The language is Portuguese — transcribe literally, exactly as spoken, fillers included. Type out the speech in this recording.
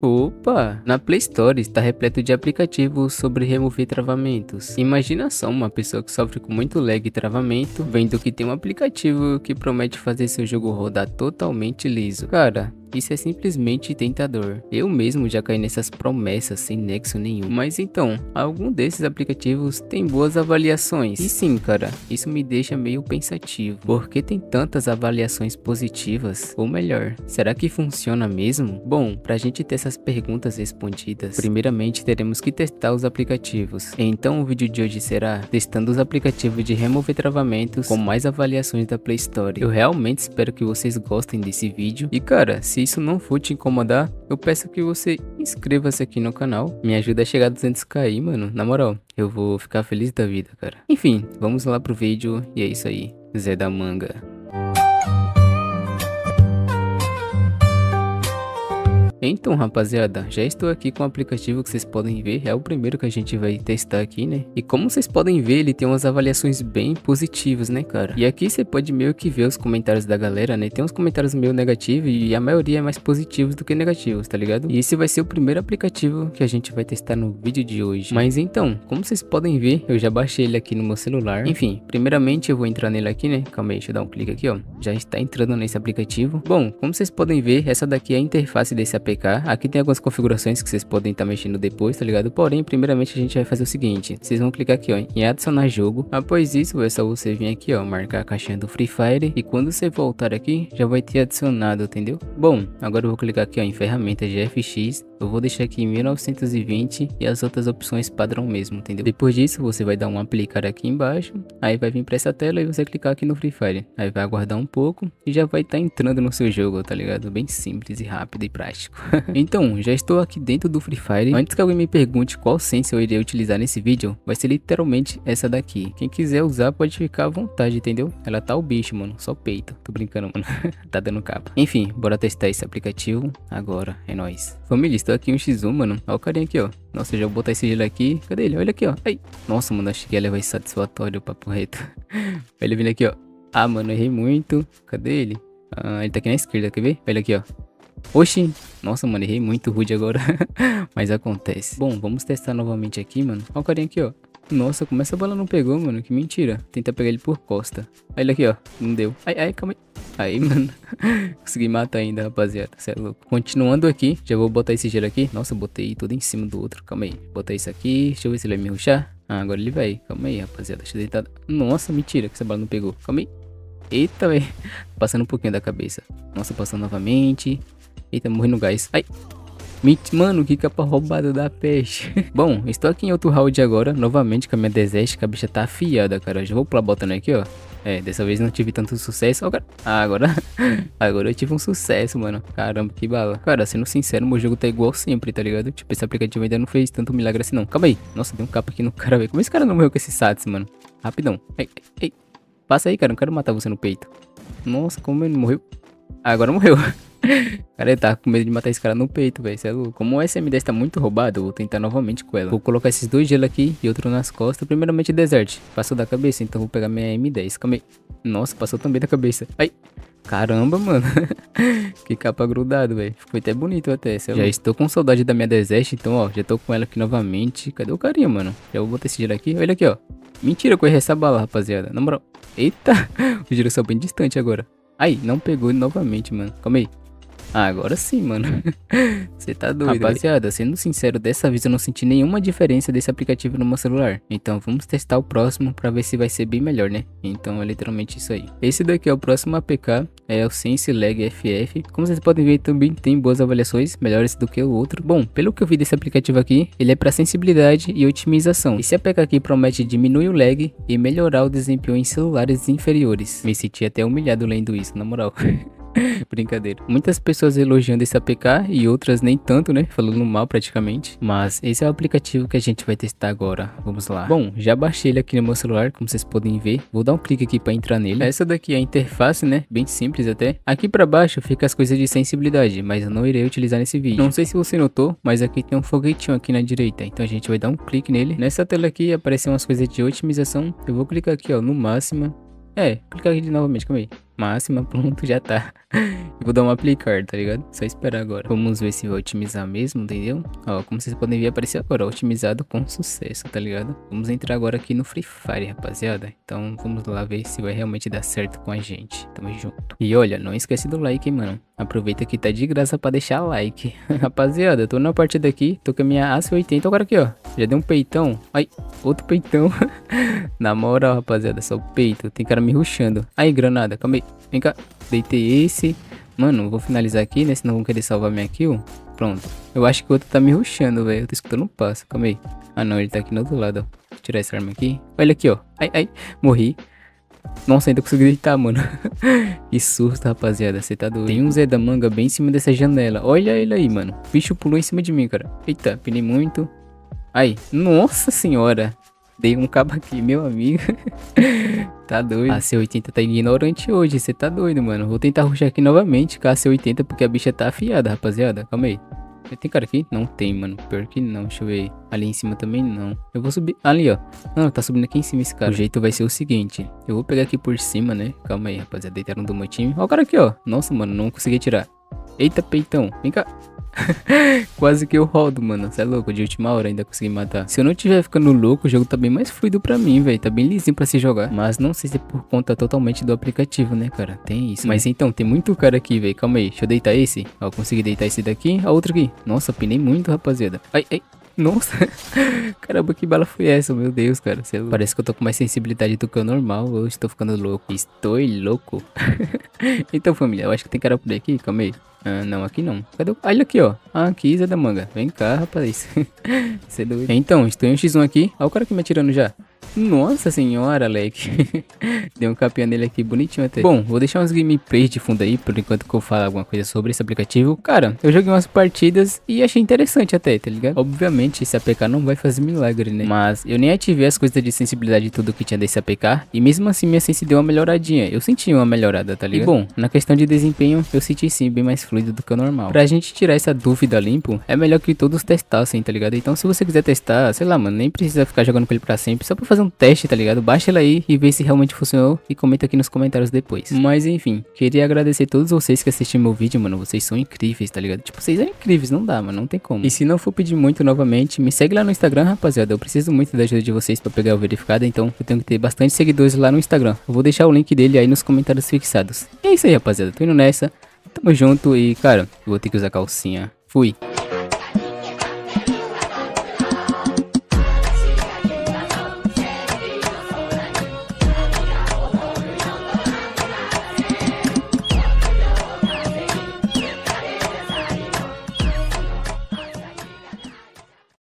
Opa! Na Play Store está repleto de aplicativos sobre remover travamentos. Imagina só uma pessoa que sofre com muito lag e travamento, vendo que tem um aplicativo que promete fazer seu jogo rodar totalmente liso. Cara, isso é simplesmente tentador. Eu mesmo já caí nessas promessas sem nexo nenhum. Mas então, algum desses aplicativos tem boas avaliações. E sim, cara, isso me deixa meio pensativo. Por que tem tantas avaliações positivas? Ou melhor, será que funciona mesmo? Bom, pra gente ter essas perguntas respondidas, primeiramente teremos que testar os aplicativos. Então o vídeo de hoje será testando os aplicativos de remover travamentos com mais avaliações da Play Store. Eu realmente espero que vocês gostem desse vídeo. E cara, se Se isso não for te incomodar, eu peço que você inscreva-se aqui no canal. Me ajuda a chegar a duzentos k aí, mano. Na moral, eu vou ficar feliz da vida, cara. Enfim, vamos lá pro vídeo e é isso aí. Zé da manga. Então, rapaziada, já estou aqui com o aplicativo que vocês podem ver, é o primeiro que a gente vai testar aqui, né? E como vocês podem ver, ele tem umas avaliações bem positivas, né, cara? E aqui você pode meio que ver os comentários da galera, né? Tem uns comentários meio negativos e a maioria é mais positivos do que negativos, tá ligado? E esse vai ser o primeiro aplicativo que a gente vai testar no vídeo de hoje. Mas então, como vocês podem ver, eu já baixei ele aqui no meu celular. Enfim, primeiramente eu vou entrar nele aqui, né? Calma aí, deixa eu dar um clique aqui, ó. Já está entrando nesse aplicativo. Bom, como vocês podem ver, essa daqui é a interface desse aplicativo. Aqui tem algumas configurações que vocês podem estar mexendo depois, tá ligado? Porém, primeiramente a gente vai fazer o seguinte. Vocês vão clicar aqui, ó, em adicionar jogo. Após isso, é só você vir aqui, ó, marcar a caixinha do Free Fire. E quando você voltar aqui, já vai ter adicionado, entendeu? Bom, agora eu vou clicar aqui, ó, em ferramenta G F X. Eu vou deixar aqui em mil novecentos e vinte e as outras opções padrão mesmo, entendeu? Depois disso, você vai dar um aplicar aqui embaixo. Aí vai vir pra essa tela e você clicar aqui no Free Fire. Aí vai aguardar um pouco e já vai estar entrando no seu jogo, tá ligado? Bem simples e rápido e prático. Então, já estou aqui dentro do Free Fire. Antes que alguém me pergunte qual sense eu iria utilizar nesse vídeo, vai ser literalmente essa daqui. Quem quiser usar pode ficar à vontade, entendeu? Ela tá o bicho, mano, só peito. Tô brincando, mano. Tá dando capa. Enfim, bora testar esse aplicativo agora, é nóis. Família, estou aqui em um xis um, mano. Olha o carinha aqui, ó. Nossa, eu já vou botar esse gelo aqui. Cadê ele? Olha aqui, ó. Ai. Nossa, mano, achei que ia levar esse satisfatório, papo reto. Olha ele vindo aqui, ó. Ah, mano, errei muito. Cadê ele? Ah, ele tá aqui na esquerda, quer ver? Olha aqui, ó. Oxi, nossa, mano, errei muito rude agora. Mas acontece. Bom, vamos testar novamente aqui, mano. Olha o carinha aqui, ó. Nossa, como essa bola não pegou, mano, que mentira. Tenta pegar ele por costa. Olha ele aqui, ó, não deu. Ai, ai, calma aí. Aí, mano, consegui matar ainda, rapaziada, cê é louco. Continuando aqui, já vou botar esse gelo aqui. Nossa, botei tudo em cima do outro, calma aí. Botar isso aqui, deixa eu ver se ele vai me rushar. Ah, agora ele vai, calma aí, rapaziada, deixa eu deitar. Nossa, mentira que essa bola não pegou, calma aí. Eita, velho, passando um pouquinho da cabeça. Nossa, passando novamente. Eita, morri no gás. Ai. Mano, que capa roubada da peste. Bom, estou aqui em outro round agora. Novamente com a minha desert, que a bicha tá afiada, cara. Eu já vou pular botando aqui, ó. É, dessa vez não tive tanto sucesso. Oh, cara. Ah, agora agora eu tive um sucesso, mano. Caramba, que bala. Cara, sendo sincero, meu jogo tá igual sempre, tá ligado? Tipo, esse aplicativo ainda não fez tanto milagre assim, não. Calma aí. Nossa, deu um capa aqui no cara, velho. Como esse cara não morreu com esse sats, mano? Rapidão. Ei, ei. Passa aí, cara. Não quero matar você no peito. Nossa, como ele morreu. Ah, agora morreu. Cara, eu tava com medo de matar esse cara no peito, velho. Cê é louco. Como o S M dez tá muito roubado, eu vou tentar novamente com ela. Vou colocar esses dois gelos aqui e outro nas costas. Primeiramente, desert. Passou da cabeça, então vou pegar minha M dez. Calma aí. Nossa, passou também da cabeça. Ai. Caramba, mano. Que capa grudado, velho. Ficou até bonito até. Já estou com saudade da minha desert, então, ó. Já tô com ela aqui novamente. Cadê o carinha, mano? Já vou botar esse gelo aqui. Olha aqui, ó. Mentira, eu corri essa bala, rapaziada. Na moral. Eita. O gelo saiu bem distante agora. Ai, não pegou novamente, mano. Calma aí. Ah, agora sim, mano. Você tá doido. Rapaziada, sendo sincero, dessa vez eu não senti nenhuma diferença desse aplicativo no meu celular. Então vamos testar o próximo pra ver se vai ser bem melhor, né? Então é literalmente isso aí. Esse daqui é o próximo A P K. É o SenseLagFF. Como vocês podem ver, também tem boas avaliações, melhores do que o outro. Bom, pelo que eu vi desse aplicativo aqui, ele é pra sensibilidade e otimização. Esse A P K aqui promete diminuir o lag e melhorar o desempenho em celulares inferiores. Me senti até humilhado lendo isso, na moral. Brincadeira. Muitas pessoas elogiando esse A P K e outras nem tanto, né? Falando mal praticamente. Mas esse é o aplicativo que a gente vai testar agora. Vamos lá. Bom, já baixei ele aqui no meu celular, como vocês podem ver. Vou dar um clique aqui pra entrar nele. Essa daqui é a interface, né? Bem simples até. Aqui pra baixo fica as coisas de sensibilidade, mas eu não irei utilizar nesse vídeo. Não sei se você notou, mas aqui tem um foguetinho aqui na direita. Então a gente vai dar um clique nele. Nessa tela aqui aparecem umas coisas de otimização. Eu vou clicar aqui, ó, no máximo. É, clicar aqui novamente, calma aí. máxima, pronto, já tá. Vou dar uma aplicar, tá ligado? Só esperar agora. Vamos ver se vai otimizar mesmo, entendeu? Ó, como vocês podem ver, apareceu agora, ó, otimizado com sucesso, tá ligado? Vamos entrar agora aqui no Free Fire, rapaziada. Então vamos lá ver se vai realmente dar certo com a gente. Tamo junto. E olha, não esquece do like, hein, mano. Aproveita que tá de graça pra deixar like. Rapaziada, eu tô na partida aqui, tô com a minha A C oitenta agora aqui, ó. Já deu um peitão. Ai, outro peitão. Na moral, rapaziada, só o peito. Tem cara me rushando. Aí, granada, calma aí. Vem cá. Deitei esse. Mano, vou finalizar aqui, né? Senão vão querer salvar minha kill. Pronto. Eu acho que o outro tá me rushando, velho. Eu tô escutando um passo. Calma aí. Ah, não. Ele tá aqui no outro lado, ó. Vou tirar essa arma aqui. Olha aqui, ó. Ai, ai. Morri. Nossa, ainda consegui deitar, mano. Que susto, rapaziada. Você tá doido. Tem um Zé da manga bem em cima dessa janela. Olha ele aí, mano. O bicho pulou em cima de mim, cara. Eita, pinei muito. Ai, nossa senhora. Dei um cabo aqui, meu amigo. Tá doido. A A C oitenta tá ignorante hoje. Você tá doido, mano. Vou tentar rushar aqui novamente com a A C oitenta, porque a bicha tá afiada, rapaziada. Calma aí. Tem cara aqui? Não tem, mano. Pior que não. Deixa eu ver. Ali em cima também não. Eu vou subir. Ali, ó. Não, tá subindo aqui em cima esse cara. O jeito vai ser o seguinte. Eu vou pegar aqui por cima, né? Calma aí, rapaziada. Deitaram do meu time. Ó o cara aqui, ó. Nossa, mano. Não consegui tirar. Eita, peitão. Vem cá. Quase que eu rodo, mano. Você é louco, de última hora ainda consegui matar. Se eu não tiver ficando louco, o jogo tá bem mais fluido pra mim, velho. Tá bem lisinho pra se jogar. Mas não sei se é por conta totalmente do aplicativo, né, cara? Tem isso. Mas então, tem muito cara aqui, velho. Calma aí, deixa eu deitar esse. Ó, consegui deitar esse daqui. A outra aqui. Nossa, pinei muito, rapaziada. Ai, ai. Nossa, caramba, que bala foi essa, meu Deus, cara. Cê... Parece que eu tô com mais sensibilidade do que o normal. Eu estou ficando louco. Estou louco. Então, família, eu acho que tem cara por aqui. Calma aí. Ah, não, aqui não. Cadê o... Olha aqui, ó. Ah, aqui, Zé da manga. Vem cá, rapaz. Você é doido. Então, estou em um xis um aqui. Olha o cara que me atirando já. Nossa senhora, Alec. Deu um capinha nele aqui, bonitinho até. Bom, vou deixar uns gameplays de fundo aí, por enquanto que eu falo alguma coisa sobre esse aplicativo. Cara, eu joguei umas partidas e achei interessante até, tá ligado? Obviamente, esse A P K não vai fazer milagre, né? Mas eu nem ativei as coisas de sensibilidade e tudo que tinha desse A P K. E mesmo assim, minha sense deu uma melhoradinha. Eu senti uma melhorada, tá ligado? E bom, na questão de desempenho, eu senti sim, bem mais fluido do que o normal. Pra gente tirar essa dúvida limpo, é melhor que todos testassem, tá ligado? Então, se você quiser testar, sei lá, mano, nem precisa ficar jogando com ele pra sempre, só pra fazer um teste, tá ligado? Baixa ela aí e vê se realmente funcionou e comenta aqui nos comentários depois. Mas enfim, queria agradecer a todos vocês que assistiram meu vídeo, mano. Vocês são incríveis, tá ligado? Tipo, vocês são incríveis, não dá, mano, não tem como. E se não for pedir muito novamente, me segue lá no Instagram, rapaziada. Eu preciso muito da ajuda de vocês pra pegar o verificado, então eu tenho que ter bastante seguidores lá no Instagram. Eu vou deixar o link dele aí nos comentários fixados. E é isso aí, rapaziada. Tô indo nessa. Tamo junto e, cara, eu vou ter que usar calcinha. Fui!